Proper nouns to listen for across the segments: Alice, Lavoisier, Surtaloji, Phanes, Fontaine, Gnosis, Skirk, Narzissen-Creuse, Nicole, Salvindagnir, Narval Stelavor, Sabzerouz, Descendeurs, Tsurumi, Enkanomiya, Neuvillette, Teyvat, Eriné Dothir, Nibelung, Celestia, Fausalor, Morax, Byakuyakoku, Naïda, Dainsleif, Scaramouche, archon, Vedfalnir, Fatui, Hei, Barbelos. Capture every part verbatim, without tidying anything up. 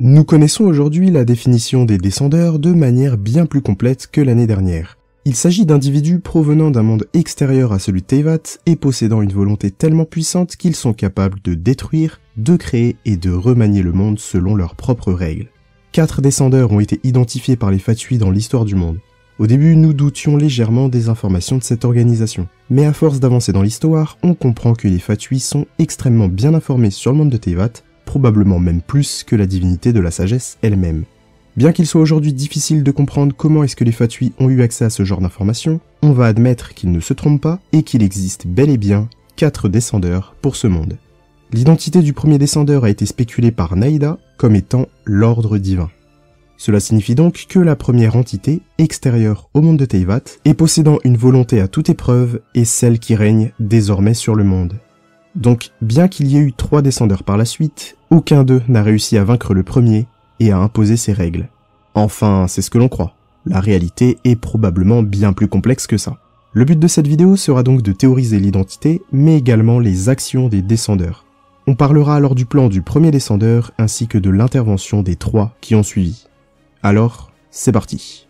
Nous connaissons aujourd'hui la définition des descendeurs de manière bien plus complète que l'année dernière. Il s'agit d'individus provenant d'un monde extérieur à celui de Teyvat et possédant une volonté tellement puissante qu'ils sont capables de détruire, de créer et de remanier le monde selon leurs propres règles. Quatre descendeurs ont été identifiés par les Fatui dans l'histoire du monde. Au début, nous doutions légèrement des informations de cette organisation, mais à force d'avancer dans l'histoire, on comprend que les Fatui sont extrêmement bien informés sur le monde de Teyvat, probablement même plus que la divinité de la sagesse elle-même. Bien qu'il soit aujourd'hui difficile de comprendre comment est-ce que les Fatui ont eu accès à ce genre d'informations, on va admettre qu'ils ne se trompent pas et qu'il existe bel et bien quatre descendeurs pour ce monde. L'identité du premier descendeur a été spéculée par Naïda comme étant l'ordre divin. Cela signifie donc que la première entité, extérieure au monde de Teyvat, et possédant une volonté à toute épreuve, est celle qui règne désormais sur le monde. Donc, bien qu'il y ait eu trois descendeurs par la suite, aucun d'eux n'a réussi à vaincre le premier, et à imposer ses règles. Enfin, c'est ce que l'on croit. La réalité est probablement bien plus complexe que ça. Le but de cette vidéo sera donc de théoriser l'identité, mais également les actions des descendeurs. On parlera alors du plan du premier descendeur, ainsi que de l'intervention des trois qui ont suivi. Alors, c'est parti.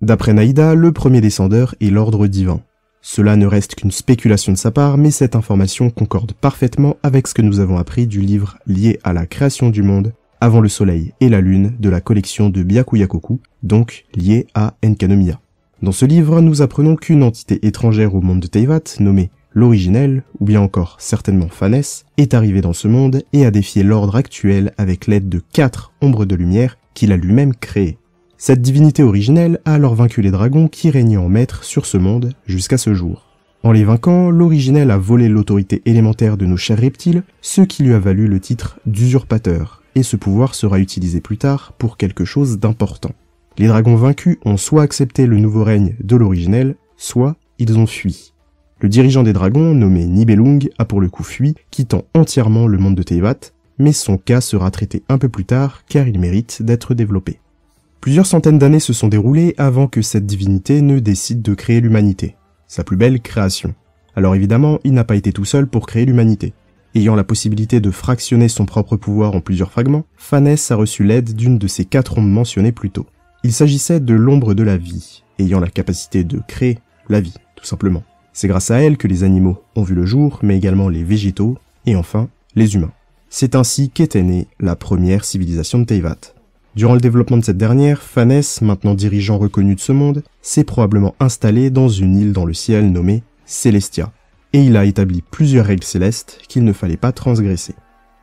D'après Naïda, le premier descendeur est l'ordre divin. Cela ne reste qu'une spéculation de sa part, mais cette information concorde parfaitement avec ce que nous avons appris du livre lié à la création du monde avant le soleil et la lune de la collection de Byakuyakoku, donc lié à Enkanomiya. Dans ce livre, nous apprenons qu'une entité étrangère au monde de Teyvat, nommée l'originelle, ou bien encore certainement Phanes, est arrivée dans ce monde et a défié l'ordre actuel avec l'aide de quatre ombres de lumière qu'il a lui-même créées. Cette divinité originelle a alors vaincu les dragons qui régnaient en maître sur ce monde jusqu'à ce jour. En les vainquant, l'originelle a volé l'autorité élémentaire de nos chers reptiles, ce qui lui a valu le titre d'usurpateur, et ce pouvoir sera utilisé plus tard pour quelque chose d'important. Les dragons vaincus ont soit accepté le nouveau règne de l'originelle, soit ils ont fui. Le dirigeant des dragons, nommé Nibelung, a pour le coup fui, quittant entièrement le monde de Teyvat, mais son cas sera traité un peu plus tard car il mérite d'être développé. Plusieurs centaines d'années se sont déroulées avant que cette divinité ne décide de créer l'humanité, sa plus belle création. Alors évidemment, il n'a pas été tout seul pour créer l'humanité. Ayant la possibilité de fractionner son propre pouvoir en plusieurs fragments, Phanes a reçu l'aide d'une de ces quatre ombres mentionnées plus tôt. Il s'agissait de l'ombre de la vie, ayant la capacité de créer la vie, tout simplement. C'est grâce à elle que les animaux ont vu le jour, mais également les végétaux, et enfin, les humains. C'est ainsi qu'était née la première civilisation de Teyvat. Durant le développement de cette dernière, Phanes, maintenant dirigeant reconnu de ce monde, s'est probablement installé dans une île dans le ciel nommée Celestia, et il a établi plusieurs règles célestes qu'il ne fallait pas transgresser.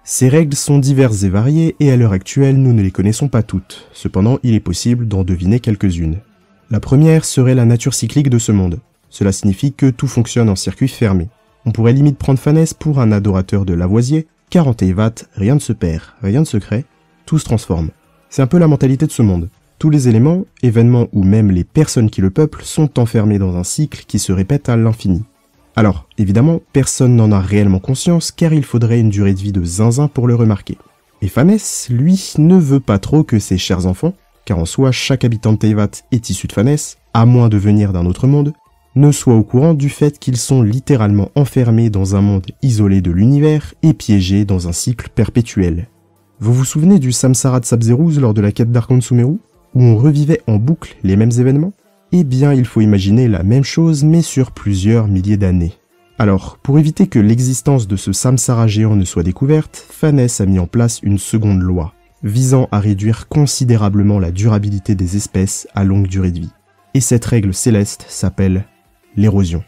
Ces règles sont diverses et variées, et à l'heure actuelle, nous ne les connaissons pas toutes, cependant il est possible d'en deviner quelques-unes. La première serait la nature cyclique de ce monde. Cela signifie que tout fonctionne en circuit fermé. On pourrait limite prendre Phanes pour un adorateur de Lavoisier, car en Teyvat, rien ne se perd, rien ne se crée, tout se transforme. C'est un peu la mentalité de ce monde. Tous les éléments, événements ou même les personnes qui le peuplent sont enfermés dans un cycle qui se répète à l'infini. Alors, évidemment, personne n'en a réellement conscience car il faudrait une durée de vie de zinzin pour le remarquer. Et Phanes, lui, ne veut pas trop que ses chers enfants, car en soi chaque habitant de Teyvat est issu de Phanes, à moins de venir d'un autre monde, ne soient au courant du fait qu'ils sont littéralement enfermés dans un monde isolé de l'univers et piégés dans un cycle perpétuel. Vous vous souvenez du samsara de Sabzerouz lors de la quête d'Arkon Sumeru, où on revivait en boucle les mêmes événements? Eh bien, il faut imaginer la même chose, mais sur plusieurs milliers d'années. Alors, pour éviter que l'existence de ce samsara géant ne soit découverte, Phanes a mis en place une seconde loi, visant à réduire considérablement la durabilité des espèces à longue durée de vie. Et cette règle céleste s'appelle l'érosion.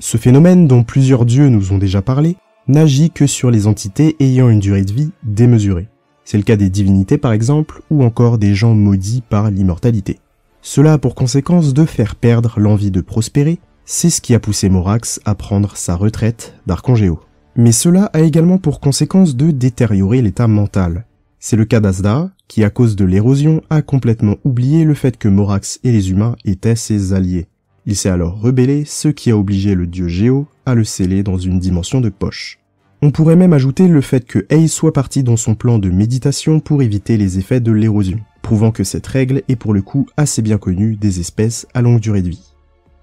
Ce phénomène, dont plusieurs dieux nous ont déjà parlé, n'agit que sur les entités ayant une durée de vie démesurée. C'est le cas des divinités par exemple, ou encore des gens maudits par l'immortalité. Cela a pour conséquence de faire perdre l'envie de prospérer, c'est ce qui a poussé Morax à prendre sa retraite d'Arcangéo. Mais cela a également pour conséquence de détériorer l'état mental. C'est le cas d'Azda, qui à cause de l'érosion a complètement oublié le fait que Morax et les humains étaient ses alliés. Il s'est alors rebellé, ce qui a obligé le dieu Géo à le sceller dans une dimension de poche. On pourrait même ajouter le fait que Hei soit parti dans son plan de méditation pour éviter les effets de l'érosion, prouvant que cette règle est pour le coup assez bien connue des espèces à longue durée de vie.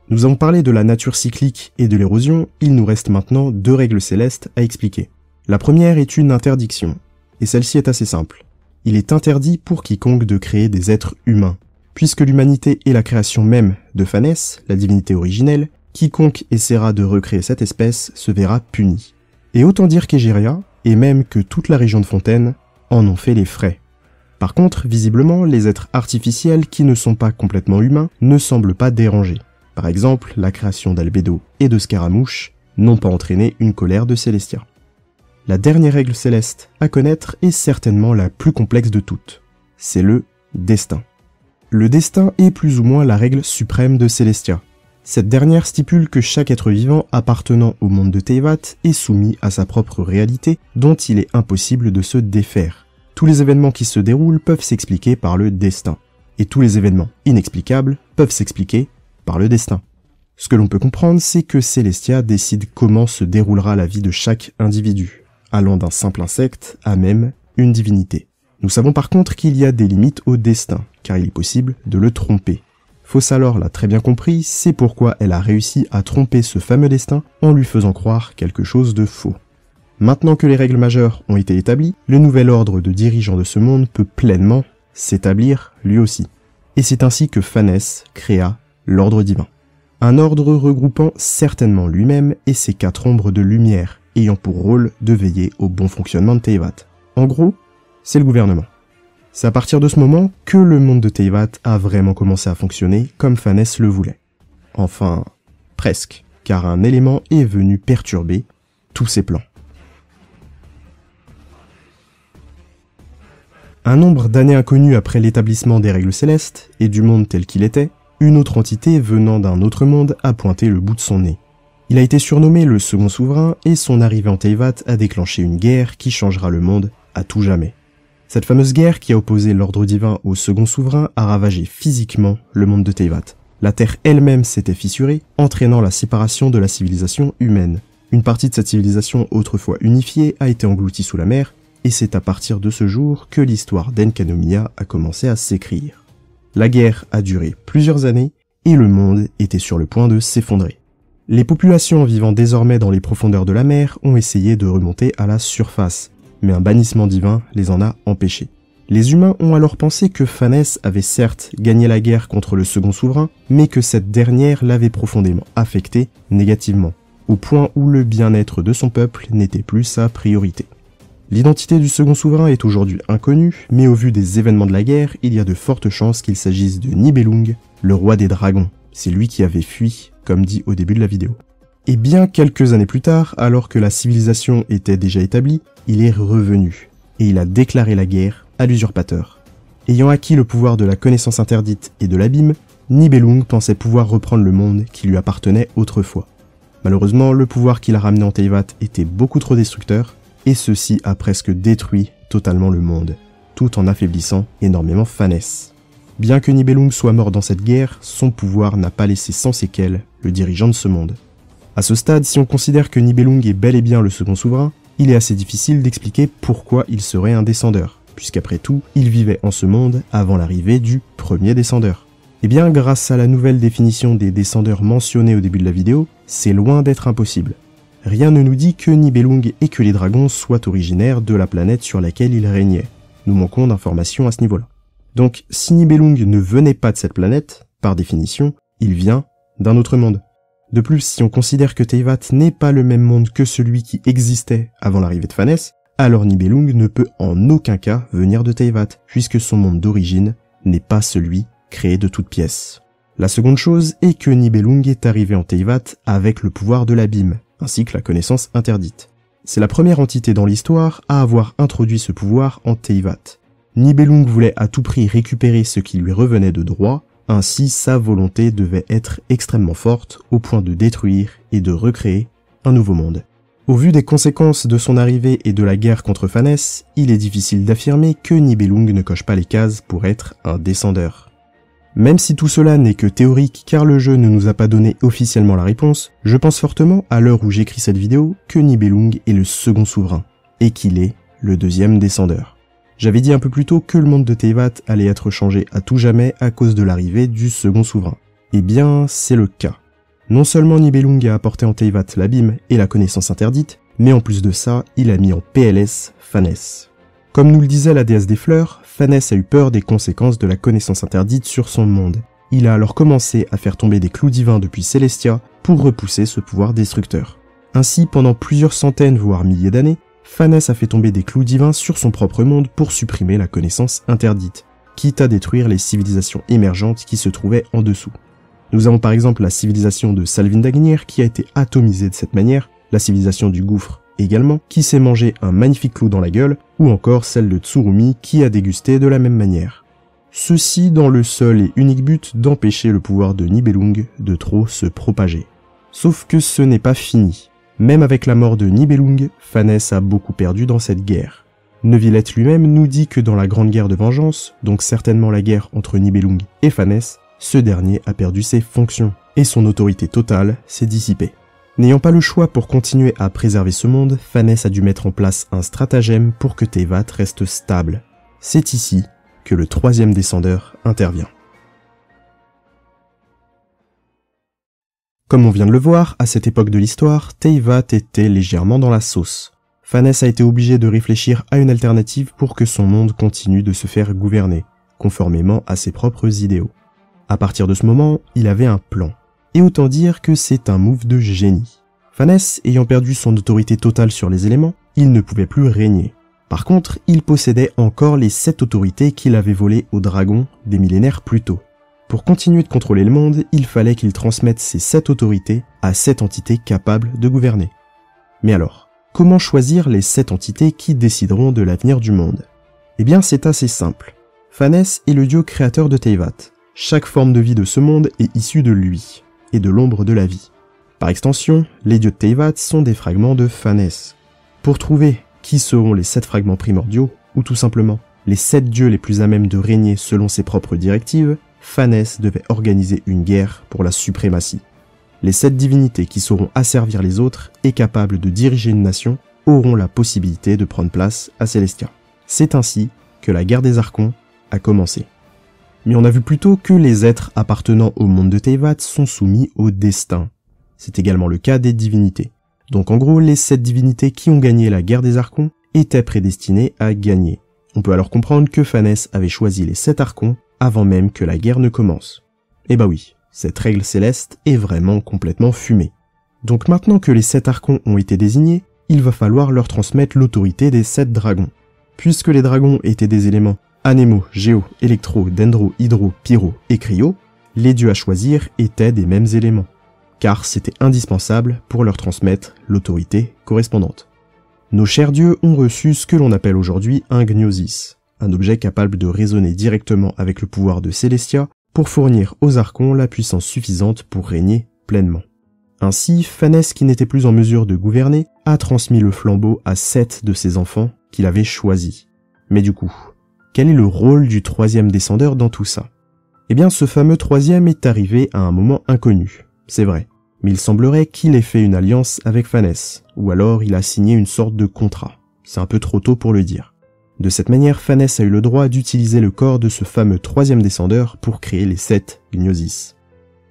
Nous avons parlé de la nature cyclique et de l'érosion, il nous reste maintenant deux règles célestes à expliquer. La première est une interdiction, et celle-ci est assez simple. Il est interdit pour quiconque de créer des êtres humains. Puisque l'humanité est la création même de Phanes, la divinité originelle, quiconque essaiera de recréer cette espèce se verra puni. Et autant dire qu'Egéria, et même que toute la région de Fontaine, en ont fait les frais. Par contre, visiblement, les êtres artificiels qui ne sont pas complètement humains ne semblent pas dérangés. Par exemple, la création d'Albédo et de Scaramouche n'ont pas entraîné une colère de Celestia. La dernière règle céleste à connaître est certainement la plus complexe de toutes. C'est le destin. Le destin est plus ou moins la règle suprême de Celestia. Cette dernière stipule que chaque être vivant appartenant au monde de Teyvat est soumis à sa propre réalité dont il est impossible de se défaire. Tous les événements qui se déroulent peuvent s'expliquer par le destin. Et tous les événements inexplicables peuvent s'expliquer par le destin. Ce que l'on peut comprendre, c'est que Celestia décide comment se déroulera la vie de chaque individu, allant d'un simple insecte à même une divinité. Nous savons par contre qu'il y a des limites au destin, car il est possible de le tromper. Fausalor l'a très bien compris, c'est pourquoi elle a réussi à tromper ce fameux destin en lui faisant croire quelque chose de faux. Maintenant que les règles majeures ont été établies, le nouvel ordre de dirigeants de ce monde peut pleinement s'établir lui aussi. Et c'est ainsi que Phanes créa l'ordre divin. Un ordre regroupant certainement lui-même et ses quatre ombres de lumière, ayant pour rôle de veiller au bon fonctionnement de Teyvat. En gros, c'est le gouvernement. C'est à partir de ce moment que le monde de Teyvat a vraiment commencé à fonctionner comme Phanes le voulait. Enfin, presque, car un élément est venu perturber tous ses plans. Un nombre d'années inconnues après l'établissement des règles célestes et du monde tel qu'il était, une autre entité venant d'un autre monde a pointé le bout de son nez. Il a été surnommé le second souverain et son arrivée en Teyvat a déclenché une guerre qui changera le monde à tout jamais. Cette fameuse guerre qui a opposé l'ordre divin au second souverain a ravagé physiquement le monde de Teyvat. La terre elle-même s'était fissurée, entraînant la séparation de la civilisation humaine. Une partie de cette civilisation autrefois unifiée a été engloutie sous la mer, et c'est à partir de ce jour que l'histoire d'Enkanomiya a commencé à s'écrire. La guerre a duré plusieurs années, et le monde était sur le point de s'effondrer. Les populations vivant désormais dans les profondeurs de la mer ont essayé de remonter à la surface, mais un bannissement divin les en a empêchés. Les humains ont alors pensé que Phanes avait certes gagné la guerre contre le second souverain, mais que cette dernière l'avait profondément affecté négativement, au point où le bien-être de son peuple n'était plus sa priorité. L'identité du second souverain est aujourd'hui inconnue, mais au vu des événements de la guerre, il y a de fortes chances qu'il s'agisse de Nibelung, le roi des dragons. C'est lui qui avait fui, comme dit au début de la vidéo. Et bien quelques années plus tard, alors que la civilisation était déjà établie, il est revenu, et il a déclaré la guerre à l'usurpateur. Ayant acquis le pouvoir de la connaissance interdite et de l'abîme, Nibelung pensait pouvoir reprendre le monde qui lui appartenait autrefois. Malheureusement, le pouvoir qu'il a ramené en Teyvat était beaucoup trop destructeur, et ceci a presque détruit totalement le monde, tout en affaiblissant énormément Phanes. Bien que Nibelung soit mort dans cette guerre, son pouvoir n'a pas laissé sans séquelles le dirigeant de ce monde. À ce stade, si on considère que Nibelung est bel et bien le second souverain, il est assez difficile d'expliquer pourquoi il serait un descendeur, puisqu'après tout, il vivait en ce monde avant l'arrivée du premier descendeur. Eh bien, grâce à la nouvelle définition des descendeurs mentionnée au début de la vidéo, c'est loin d'être impossible. Rien ne nous dit que Nibelung et que les dragons soient originaires de la planète sur laquelle ils régnaient. Nous manquons d'informations à ce niveau-là. Donc, si Nibelung ne venait pas de cette planète, par définition, il vient d'un autre monde. De plus, si on considère que Teyvat n'est pas le même monde que celui qui existait avant l'arrivée de Phanes, alors Nibelung ne peut en aucun cas venir de Teyvat, puisque son monde d'origine n'est pas celui créé de toutes pièces. La seconde chose est que Nibelung est arrivé en Teyvat avec le pouvoir de l'abîme, ainsi que la connaissance interdite. C'est la première entité dans l'histoire à avoir introduit ce pouvoir en Teyvat. Nibelung voulait à tout prix récupérer ce qui lui revenait de droit, ainsi, sa volonté devait être extrêmement forte au point de détruire et de recréer un nouveau monde. Au vu des conséquences de son arrivée et de la guerre contre Phanes, il est difficile d'affirmer que Nibelung ne coche pas les cases pour être un descendeur. Même si tout cela n'est que théorique car le jeu ne nous a pas donné officiellement la réponse, je pense fortement, à l'heure où j'écris cette vidéo, que Nibelung est le second souverain, et qu'il est le deuxième descendeur. J'avais dit un peu plus tôt que le monde de Teyvat allait être changé à tout jamais à cause de l'arrivée du second souverain. Eh bien, c'est le cas. Non seulement Nibelung a apporté en Teyvat l'abîme et la connaissance interdite, mais en plus de ça, il a mis en P L S Phanes. Comme nous le disait la déesse des fleurs, Phanes a eu peur des conséquences de la connaissance interdite sur son monde. Il a alors commencé à faire tomber des clous divins depuis Celestia pour repousser ce pouvoir destructeur. Ainsi, pendant plusieurs centaines voire milliers d'années, Phanes a fait tomber des clous divins sur son propre monde pour supprimer la connaissance interdite, quitte à détruire les civilisations émergentes qui se trouvaient en dessous. Nous avons par exemple la civilisation de Salvindagnir qui a été atomisée de cette manière, la civilisation du gouffre également, qui s'est mangé un magnifique clou dans la gueule, ou encore celle de Tsurumi qui a dégusté de la même manière. Ceci dans le seul et unique but d'empêcher le pouvoir de Nibelung de trop se propager. Sauf que ce n'est pas fini. Même avec la mort de Nibelung, Phanes a beaucoup perdu dans cette guerre. Neuvillette lui-même nous dit que dans la Grande Guerre de Vengeance, donc certainement la guerre entre Nibelung et Phanes, ce dernier a perdu ses fonctions, et son autorité totale s'est dissipée. N'ayant pas le choix pour continuer à préserver ce monde, Phanes a dû mettre en place un stratagème pour que Teyvat reste stable. C'est ici que le troisième descendeur intervient. Comme on vient de le voir, à cette époque de l'histoire, Teyvat était légèrement dans la sauce. Phanes a été obligé de réfléchir à une alternative pour que son monde continue de se faire gouverner, conformément à ses propres idéaux. À partir de ce moment, il avait un plan. Et autant dire que c'est un move de génie. Phanes, ayant perdu son autorité totale sur les éléments, il ne pouvait plus régner. Par contre, il possédait encore les sept autorités qu'il avait volées aux dragons des millénaires plus tôt. Pour continuer de contrôler le monde, il fallait qu'il transmette ces sept autorités à sept entités capables de gouverner. Mais alors, comment choisir les sept entités qui décideront de l'avenir du monde? Eh bien, c'est assez simple. Phanes est le dieu créateur de Teyvat. Chaque forme de vie de ce monde est issue de lui, et de l'ombre de la vie. Par extension, les dieux de Teyvat sont des fragments de Phanes. Pour trouver qui seront les sept fragments primordiaux, ou tout simplement les sept dieux les plus à même de régner selon ses propres directives, Phanes devait organiser une guerre pour la suprématie. Les sept divinités qui sauront asservir les autres et capables de diriger une nation auront la possibilité de prendre place à Celestia. C'est ainsi que la guerre des Archons a commencé. Mais on a vu plus tôt que les êtres appartenant au monde de Teyvat sont soumis au destin. C'est également le cas des divinités. Donc en gros, les sept divinités qui ont gagné la guerre des Archons étaient prédestinées à gagner. On peut alors comprendre que Phanes avait choisi les sept Archons avant même que la guerre ne commence. Et bah oui, cette règle céleste est vraiment complètement fumée. Donc maintenant que les sept Archons ont été désignés, il va falloir leur transmettre l'autorité des sept dragons. Puisque les dragons étaient des éléments Anémo, Géo, Électro, Dendro, Hydro, Pyro et Cryo, les dieux à choisir étaient des mêmes éléments, car c'était indispensable pour leur transmettre l'autorité correspondante. Nos chers dieux ont reçu ce que l'on appelle aujourd'hui un Gnosis, un objet capable de raisonner directement avec le pouvoir de Celestia pour fournir aux archons la puissance suffisante pour régner pleinement. Ainsi, Phanes, qui n'était plus en mesure de gouverner, a transmis le flambeau à sept de ses enfants qu'il avait choisis. Mais du coup, quel est le rôle du troisième descendeur dans tout ça? Eh bien, ce fameux troisième est arrivé à un moment inconnu, c'est vrai, mais il semblerait qu'il ait fait une alliance avec Phanes, ou alors il a signé une sorte de contrat, c'est un peu trop tôt pour le dire. De cette manière, Phanes a eu le droit d'utiliser le corps de ce fameux troisième descendeur pour créer les sept Gnosis.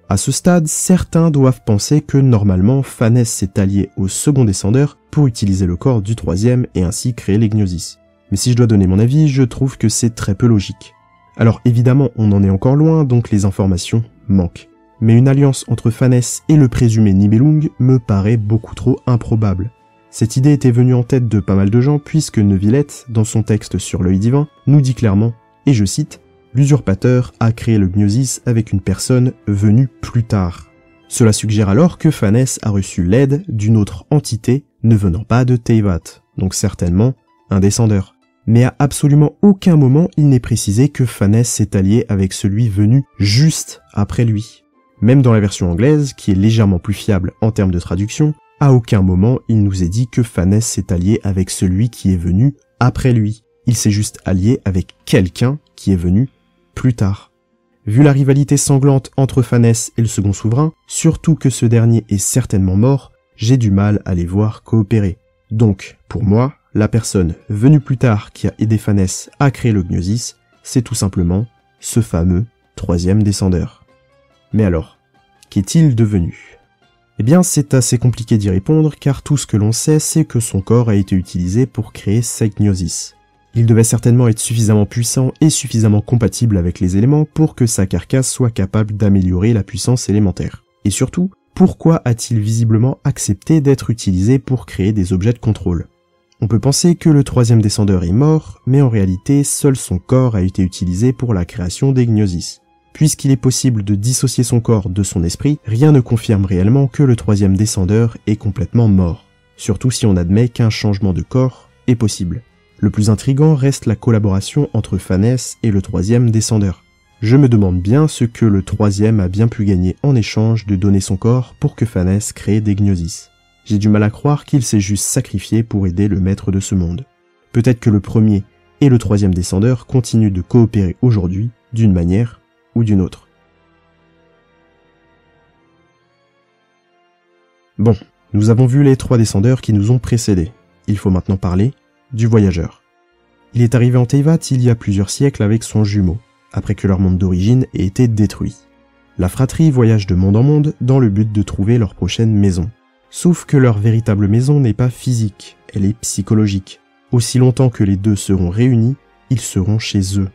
À ce stade, certains doivent penser que normalement, Phanes s'est allié au second descendeur pour utiliser le corps du troisième et ainsi créer les Gnosis. Mais si je dois donner mon avis, je trouve que c'est très peu logique. Alors évidemment, on en est encore loin, donc les informations manquent. Mais une alliance entre Phanes et le présumé Nibelung me paraît beaucoup trop improbable. Cette idée était venue en tête de pas mal de gens, puisque Neuvillette, dans son texte sur l'œil divin, nous dit clairement, et je cite, « L'usurpateur a créé le Gnosis avec une personne venue plus tard ». Cela suggère alors que Phanes a reçu l'aide d'une autre entité ne venant pas de Teyvat, donc certainement un descendeur. Mais à absolument aucun moment il n'est précisé que Phanes s'est allié avec celui venu juste après lui. Même dans la version anglaise, qui est légèrement plus fiable en termes de traduction, à aucun moment il nous est dit que Phanes s'est allié avec celui qui est venu après lui. Il s'est juste allié avec quelqu'un qui est venu plus tard. Vu la rivalité sanglante entre Phanes et le second souverain, surtout que ce dernier est certainement mort, j'ai du mal à les voir coopérer. Donc, pour moi, la personne venue plus tard qui a aidé Phanes à créer le Gnosis, c'est tout simplement ce fameux troisième descendeur. Mais alors, qu'est-il devenu? Eh bien, c'est assez compliqué d'y répondre, car tout ce que l'on sait, c'est que son corps a été utilisé pour créer sa Gnosis. Il devait certainement être suffisamment puissant et suffisamment compatible avec les éléments pour que sa carcasse soit capable d'améliorer la puissance élémentaire. Et surtout, pourquoi a-t-il visiblement accepté d'être utilisé pour créer des objets de contrôle? On peut penser que le troisième descendeur est mort, mais en réalité, seul son corps a été utilisé pour la création des Gnosis. Puisqu'il est possible de dissocier son corps de son esprit, rien ne confirme réellement que le troisième descendeur est complètement mort, surtout si on admet qu'un changement de corps est possible. Le plus intriguant reste la collaboration entre Phanes et le troisième descendeur. Je me demande bien ce que le troisième a bien pu gagner en échange de donner son corps pour que Phanes crée des Gnosis. J'ai du mal à croire qu'il s'est juste sacrifié pour aider le maître de ce monde. Peut-être que le premier et le troisième descendeur continuent de coopérer aujourd'hui d'une manière ou d'une autre. Bon, nous avons vu les trois descendeurs qui nous ont précédés. Il faut maintenant parler du voyageur. Il est arrivé en Teyvat il y a plusieurs siècles avec son jumeau, après que leur monde d'origine ait été détruit. La fratrie voyage de monde en monde dans le but de trouver leur prochaine maison. Sauf que leur véritable maison n'est pas physique, elle est psychologique. Aussi longtemps que les deux seront réunis, ils seront chez eux.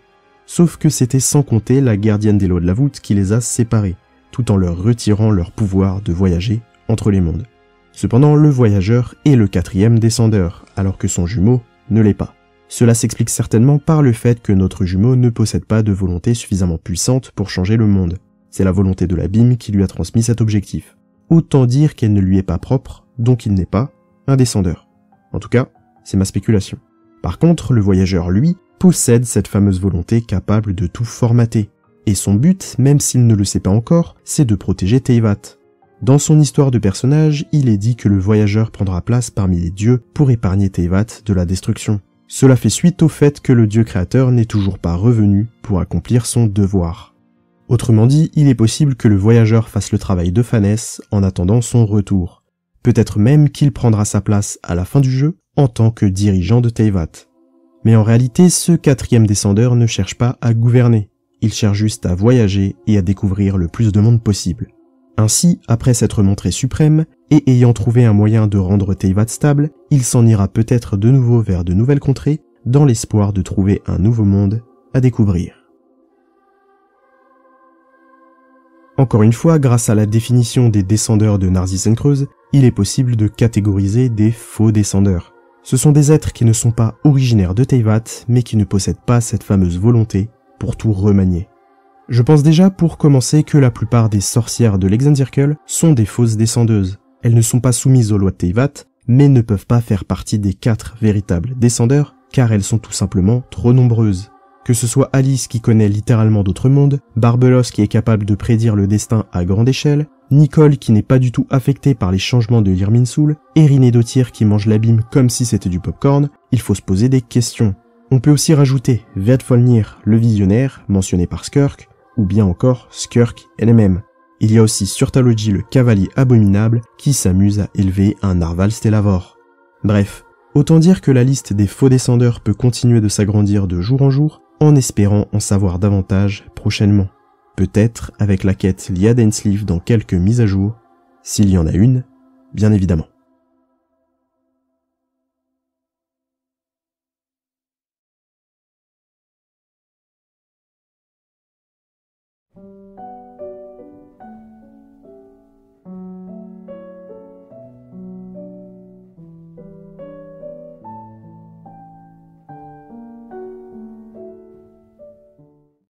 Sauf que c'était sans compter la gardienne des lois de la voûte qui les a séparés, tout en leur retirant leur pouvoir de voyager entre les mondes. Cependant, le voyageur est le quatrième descendeur, alors que son jumeau ne l'est pas. Cela s'explique certainement par le fait que notre jumeau ne possède pas de volonté suffisamment puissante pour changer le monde. C'est la volonté de l'abîme qui lui a transmis cet objectif. Autant dire qu'elle ne lui est pas propre, donc il n'est pas un descendeur. En tout cas, c'est ma spéculation. Par contre, le voyageur, lui, possède cette fameuse volonté capable de tout formater. Et son but, même s'il ne le sait pas encore, c'est de protéger Teyvat. Dans son histoire de personnage, il est dit que le voyageur prendra place parmi les dieux pour épargner Teyvat de la destruction. Cela fait suite au fait que le dieu créateur n'est toujours pas revenu pour accomplir son devoir. Autrement dit, il est possible que le voyageur fasse le travail de Phanes en attendant son retour. Peut-être même qu'il prendra sa place à la fin du jeu en tant que dirigeant de Teyvat. Mais en réalité, ce quatrième descendeur ne cherche pas à gouverner, il cherche juste à voyager et à découvrir le plus de monde possible. Ainsi, après s'être montré suprême, et ayant trouvé un moyen de rendre Teyvat stable, il s'en ira peut-être de nouveau vers de nouvelles contrées, dans l'espoir de trouver un nouveau monde à découvrir. Encore une fois, grâce à la définition des descendeurs de Narzissen-Creuse, il est possible de catégoriser des faux descendeurs. Ce sont des êtres qui ne sont pas originaires de Teyvat, mais qui ne possèdent pas cette fameuse volonté pour tout remanier. Je pense déjà pour commencer que la plupart des sorcières de l'Exencircle sont des fausses descendeuses. Elles ne sont pas soumises aux lois de Teyvat, mais ne peuvent pas faire partie des quatre véritables descendeurs, car elles sont tout simplement trop nombreuses. Que ce soit Alice qui connaît littéralement d'autres mondes, Barbelos qui est capable de prédire le destin à grande échelle, Nicole qui n'est pas du tout affectée par les changements de l'Irminsoul, Eriné Dothir qui mange l'abîme comme si c'était du popcorn, il faut se poser des questions. On peut aussi rajouter Vedfalnir, le visionnaire, mentionné par Skirk, ou bien encore Skirk elle-même. Il y a aussi Surtaloji, le cavalier abominable, qui s'amuse à élever un Narval Stelavor. Bref, autant dire que la liste des faux descendeurs peut continuer de s'agrandir de jour en jour, en espérant en savoir davantage prochainement. Peut-être avec la quête liée à Dainsleif dans quelques mises à jour, s'il y en a une, bien évidemment.